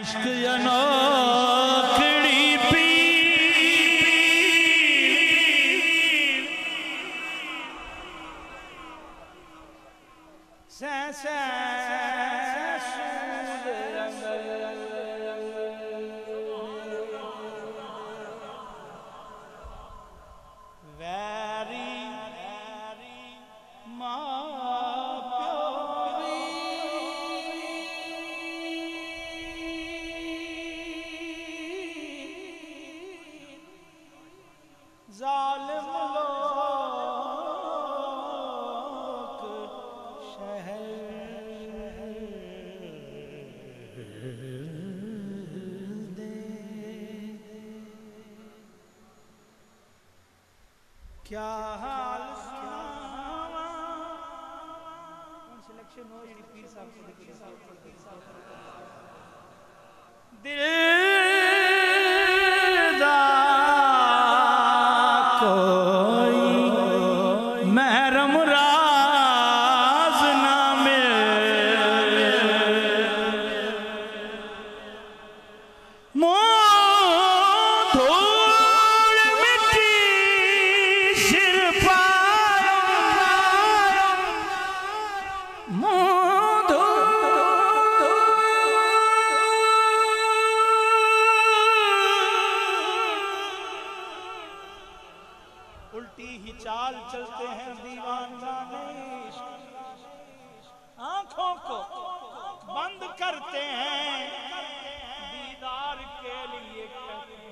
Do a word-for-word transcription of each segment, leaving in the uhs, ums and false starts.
इश्क अनोखड़ी पीर वैरी मां क्या हाल सिलेक्शन हो जी पीर साहब दिल दा कोई महरम राज ना मिले मो उल्टी ही चाल चलते हैं दीवाने आंखों को बंद करते हैं दीदार के लिए कहते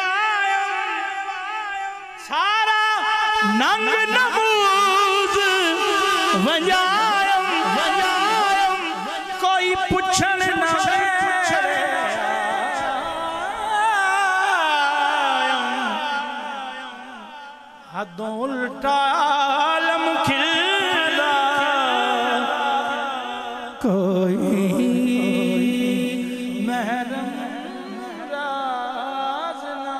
हैं सारा नंग नमूज वंजायम वंजायम कोई पूछन ना हदों उल्टा आलम खिलदा कोई महरम राज ना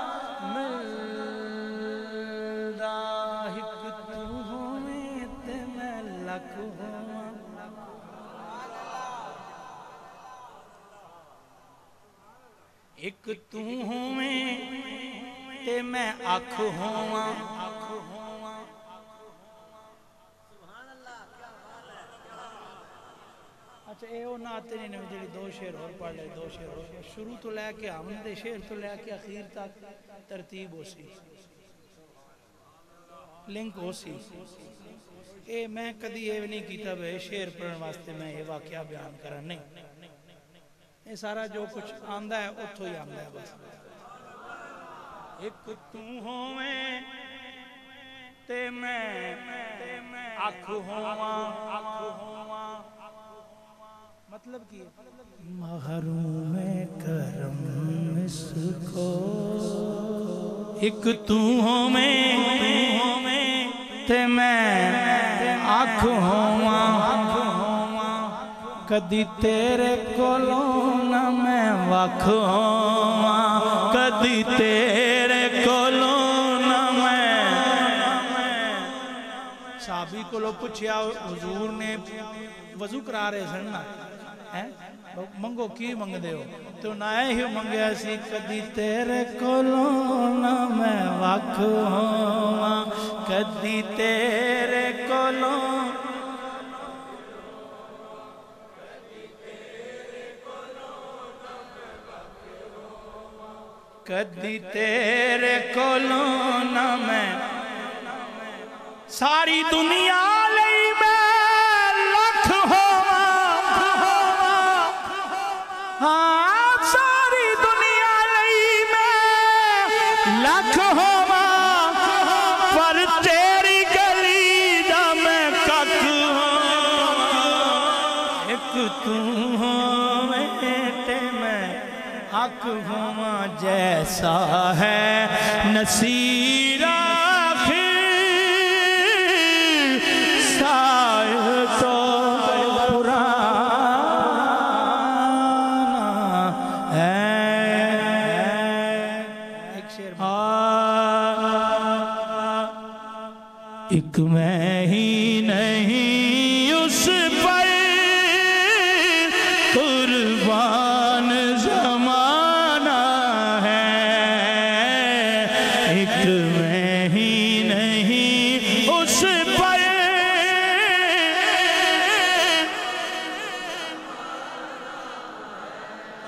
मिलदा हिक तू होवें ते मैं लख होवां हिक तू होवें ते मैं अख होवां अच्छा यो नाते ने जी दो शेर और पढ़ ले दो शेर हो शुरू तो लैके हम दे शेर तो लैके अखीर तक तरतीब हो सी लिंक हो सी ए मैं कभी ये नहीं किया बे शेर पढ़ने वास्ते मैं ये वाकया बयान करा नहीं ये सारा जो कुछ आंदा है उतो ही आंदा है बस एक तू होवें ते मैं अख होवां अख होवां मतलब की महरूम करम इसको एक तू होवें ते मैं अख होवां अख होवां कदी तेरे कोलों ना मैं वख होवां कदी तेरे कोलों ना मैं साहबी कोलो पूछया हुजूर ने वजू करा रहे सन ना हैं मंगो की मंगदे हो तो ना ही मंगया सी कदी तेरे कोलों ना मैं वख होवां कदी तेरे कोलों कदी तेरे कोलों ना मैं सारी दुनिया लई मैं लख होवां हां सारी दुनिया लई मैं लख होवां पर तेरी गली दा मैं कख होवां एक तू होवें ते मैं अख होवां जैसा है नसीरा एक मैं ही नहीं उस पर कुर्बान जमाना है, एक मैं ही नहीं उस पर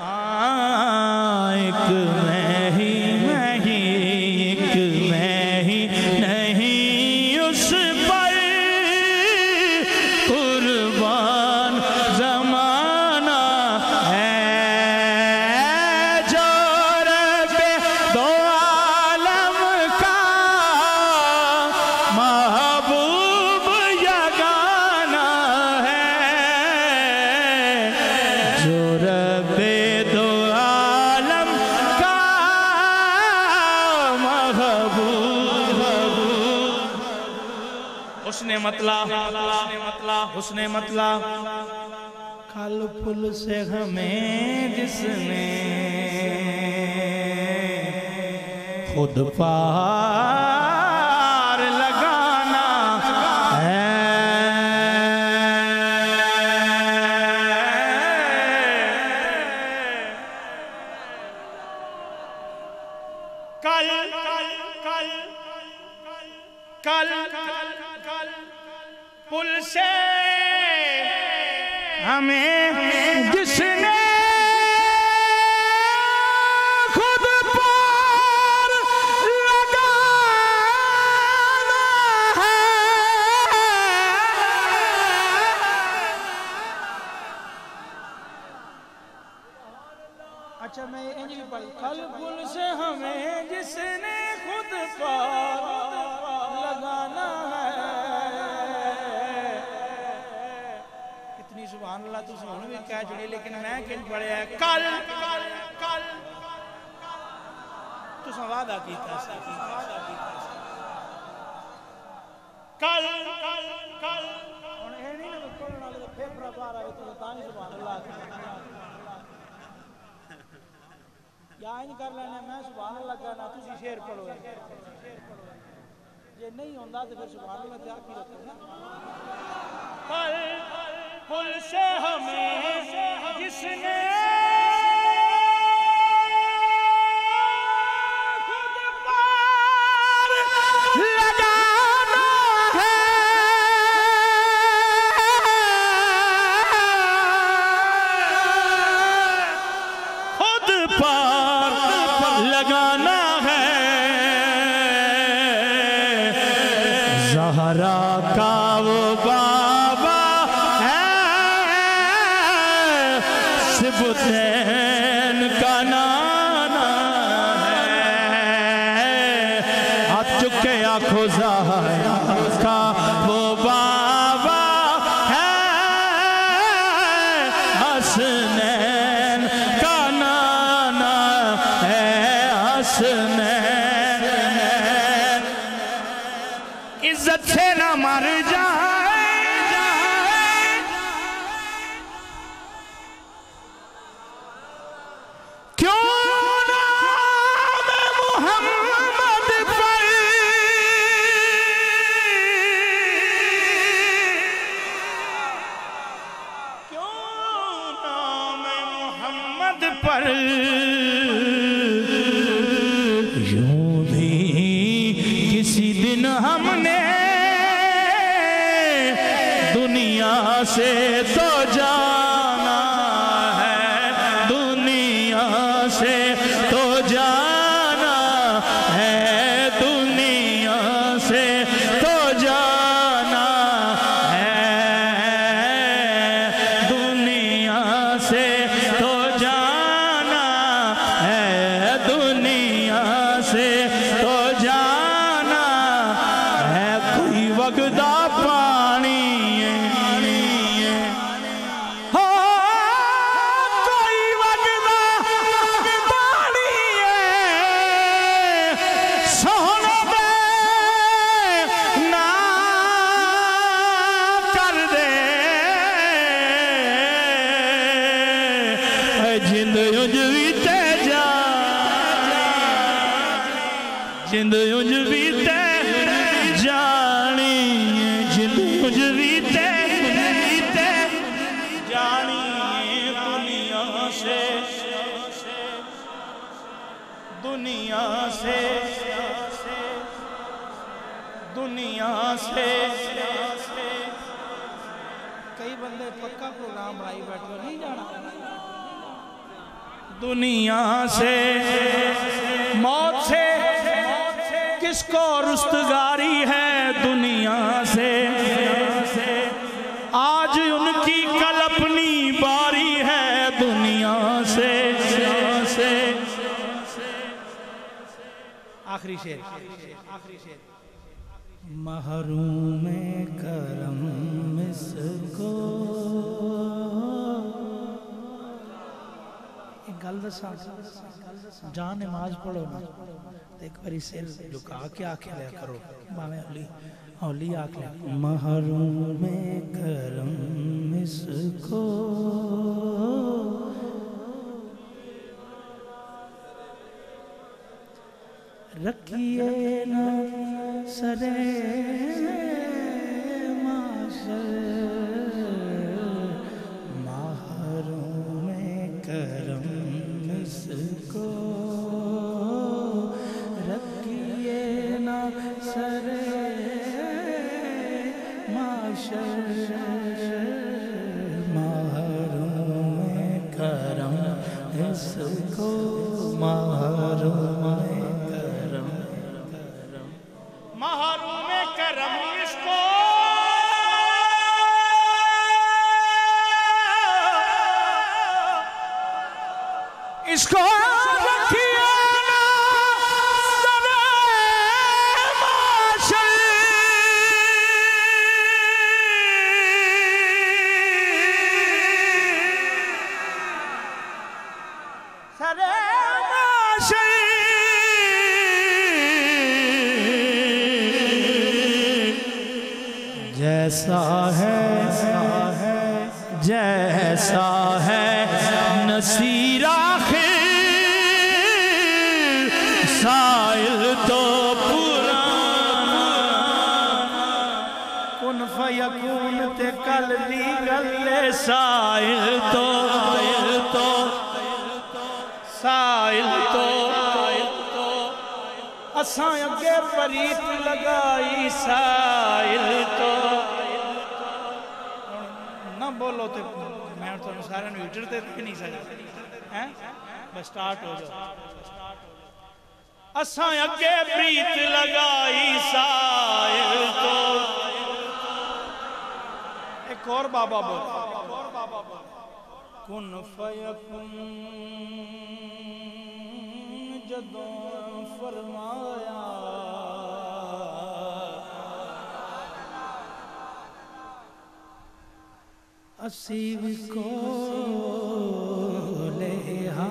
आ, एक मैं ही नहीं, एक मैं ही नहीं उस उसने मतला मतला उसने मतला कल पुल से हमें जिसने खुद पार लगाना है, कल कल कल कल पुल से हमें जिसने खुद पार लगाना है, अच्छा मैं इंग्लिश पढ़ी, कल पुल से हमें जिसने खुद पार लगाना है। इतनी सुभान अल्लाह तुम हूं भी कह जुड़े, लेकिन मैं कि पढ़िया कल कल कल तुस वादा किया कल कल कल हम ये नहीं ना खोलने वाले तो फेफड़ा बाहर आए तो तानी सुभान अल्लाह या इन कर लेना, मैं सुभान अल्लाह कहना तुम शेर पढ़ो जे नहीं होता तो फिर सुभान अल्लाह क्या की होती है ना। पुल से हमें जिसने खुद पार लगाना है, खुद पार लगाना है, ज़हरा का वो बाबा है, सिबतैन का नाना है, आप चुके आंखों ज़हरा का वो बाबा है, हसनैन का नाना है, हसनैन इज्जत से ना मर जाए, क्यों नाम मोहम्मद पर क्यों नाम मोहम्मद पर यूं भी किसी दिन हमने दुनिया से तो जाना है, दुनिया से तो जाना है, दुनिया से तो जाना है, दुनिया से तो जाना है, दुनिया से तो जाना है, कोई वगदा पानी जिंद उजवीते जा, जिंद उजवीते जानी, जिंद उज दुनिया से दुनिया से कई बंदे पक्का प्रोग्राम भाई बैठो नहीं जाना। दुनिया से मौत से किसको रुस्तगारी है, दुनिया से आज उनकी कल अपनी बारी है। दुनिया से आखिरी शेर आखिरी शेर महरूम करम इसको गल दसा जा नमाज पढ़ो ना तो एक बार सिर झुका के आख लिया करो, भावे हौली हौली आख लिया। महरूम करम इसको रखिए ना सरे माशर महरूम करम इसको रखिए ना सरे माशर महरूम करम इसको महरूम इसको रखिए ना सरे माशर सरे माशर जैसा है जैसा है नसीरा साइल तो पुराना कुन फयकून ते कल दी गल्ले साइल तो साइल तो साइल तो असां अगे परीत लगाई साइल तो ना बोलो ते मैं तो सारे मीटर ते नहीं सकता हैं बस स्टार्ट हो जाओ। असां अगे प्रीत लगाई साइल तो एक और बाबा बोल कुन फयकुन जदों फरमाया असीब को ले हा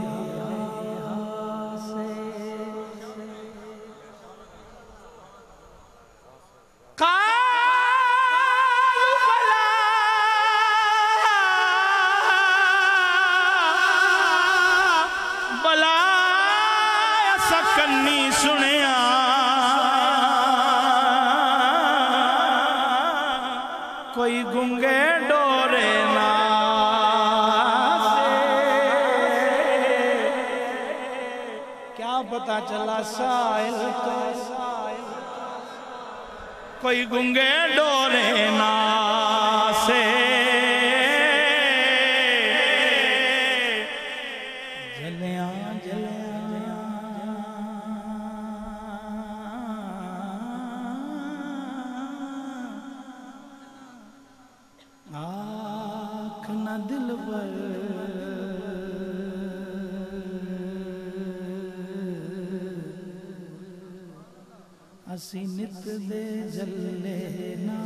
कोई गुंगे डोरे ना क्या पता चला साइल तो कोई गुंगे डोरे ना से जलिया जलिया दिल पर असी नित दे जले ना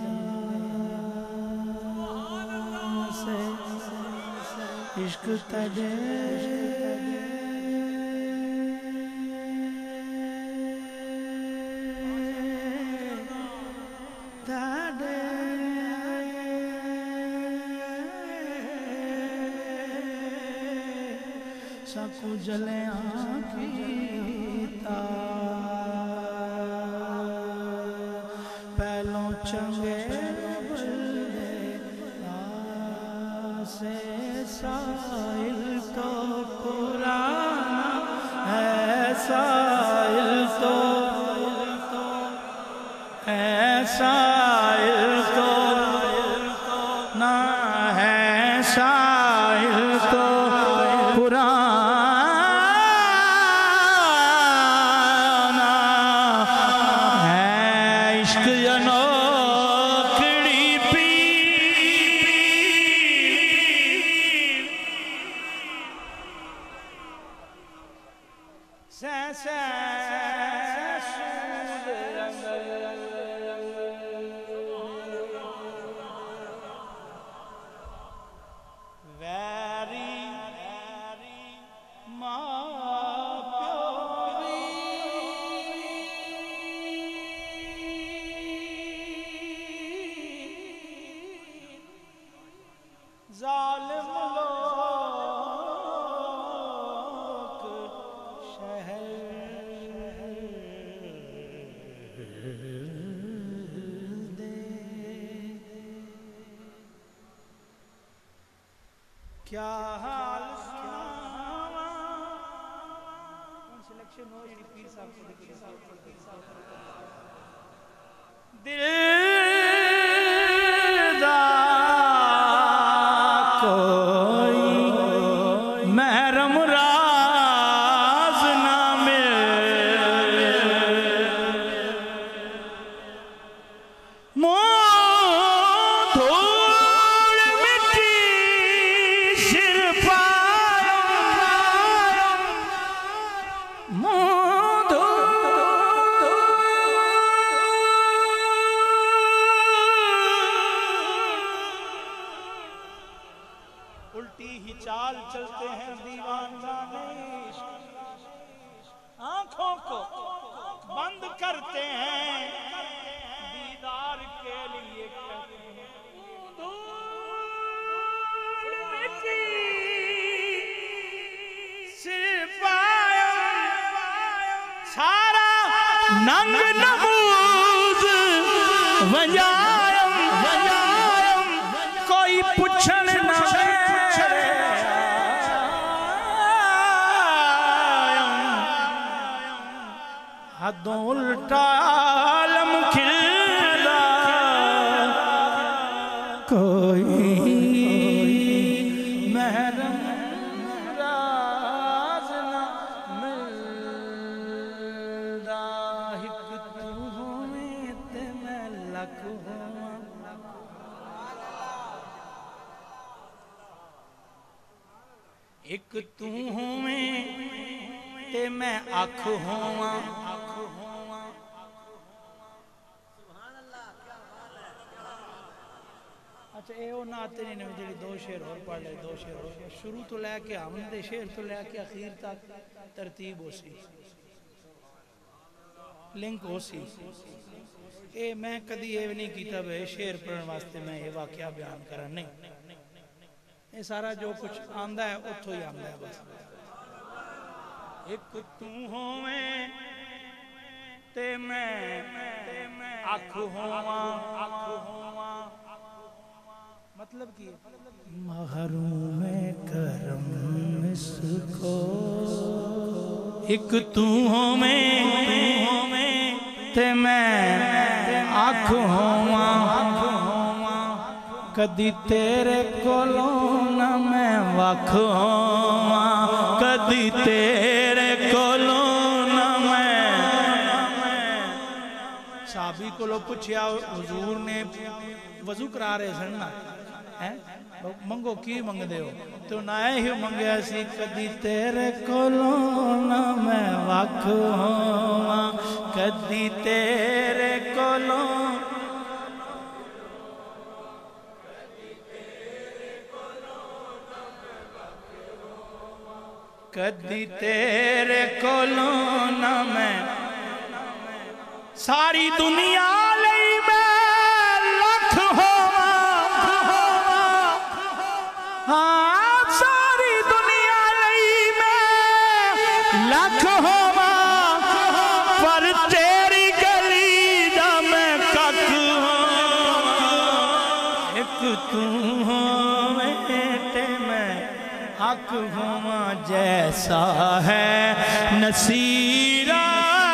से इश्क तजे सबको जले आखीता पहलों चंगे बल्ले से साइल तो पुराना है। जालिम लोग शहर दे क्या हाल सिलेक्शन हो पीर साहब दिल उल्टा आलम खिलदा कोई महरम राज ना मिलदा हिक तू होवें ते मैं लख होवां हिक तू होवें ते मैं अख होवां दो शेर और पढ़ ले दो शेर और शुरू तो लैके हमदे शेर तो लैके अखीर तक तरतीब हो सी लिंक हो सी ए मैं कभी ये नहीं किया बे शेर पढ़ने वास्ते मैं ये वाकया बयान करा नहीं ये सारा जो कुछ आंदा है उतो ही आंदा है बस एक तू होवे ते मैं ते मैं आँख होवा आँख होवा मतलब कि महरूम करम इसको एक तू हो में ते मैं आँख होवा कदी तेरे कोलों ना मैं वख होवा कदी तेरे कोलों ना मैं साहबी कोलों पूछया हुजूर ने वजू करा रहे सड़ना है मंगो की मंगते हो तो ना ही मंगया सी कदी तेरे कोलों ना मैं वख होवां कदी तेरे कोलों कदी तेरे कोलों ना मैं सारी दुनिया जैसा है नसीरा